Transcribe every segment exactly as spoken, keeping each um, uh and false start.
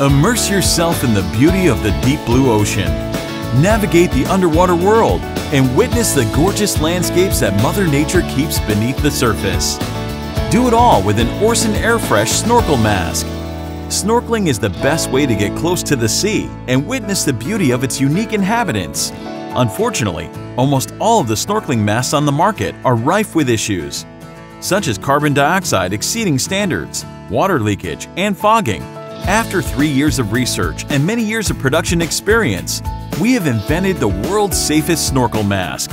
Immerse yourself in the beauty of the deep blue ocean. Navigate the underwater world and witness the gorgeous landscapes that Mother Nature keeps beneath the surface. Do it all with an ORSEN AirFresh snorkel mask. Snorkeling is the best way to get close to the sea and witness the beauty of its unique inhabitants. Unfortunately, almost all of the snorkeling masks on the market are rife with issues, such as carbon dioxide exceeding standards, water leakage, and fogging. After three years of research and many years of production experience, we have invented the world's safest snorkel mask.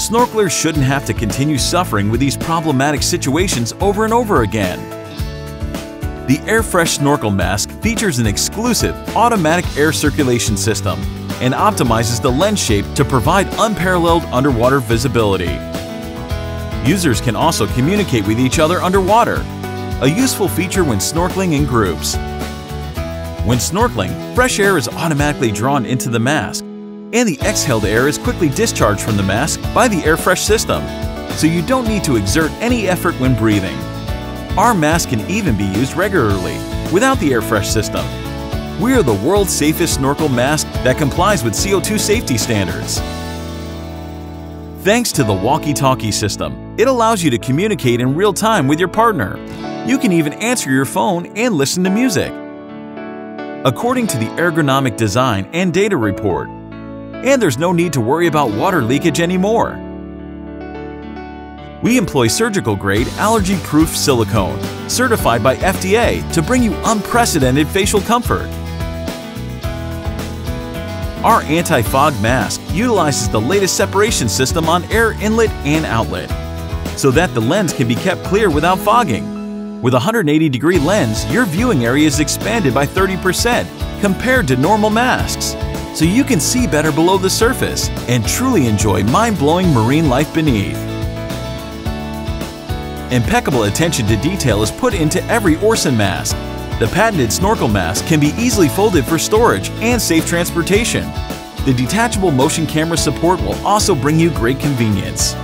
Snorkelers shouldn't have to continue suffering with these problematic situations over and over again. The AirFresh snorkel mask features an exclusive automatic air circulation system and optimizes the lens shape to provide unparalleled underwater visibility. Users can also communicate with each other underwater, a useful feature when snorkeling in groups. When snorkeling, fresh air is automatically drawn into the mask, and the exhaled air is quickly discharged from the mask by the AirFresh system, so you don't need to exert any effort when breathing. Our mask can even be used regularly without the AirFresh system. We are the world's safest snorkel mask that complies with C O two safety standards. Thanks to the walkie-talkie system, it allows you to communicate in real time with your partner. You can even answer your phone and listen to music. According to the ergonomic design and data report, and there's no need to worry about water leakage anymore. We employ surgical-grade, allergy-proof silicone, certified by F D A to bring you unprecedented facial comfort. Our anti-fog mask utilizes the latest separation system on air inlet and outlet, so that the lens can be kept clear without fogging. With a one hundred eighty degree lens, your viewing area is expanded by thirty percent compared to normal masks, so you can see better below the surface and truly enjoy mind-blowing marine life beneath. Impeccable attention to detail is put into every ORSEN mask. The patented snorkel mask can be easily folded for storage and safe transportation. The detachable motion camera support will also bring you great convenience.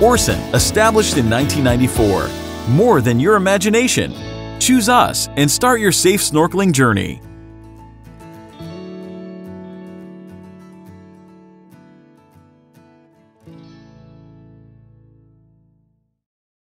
ORSEN, established in nineteen ninety-four. More than your imagination. Choose us and start your safe snorkeling journey.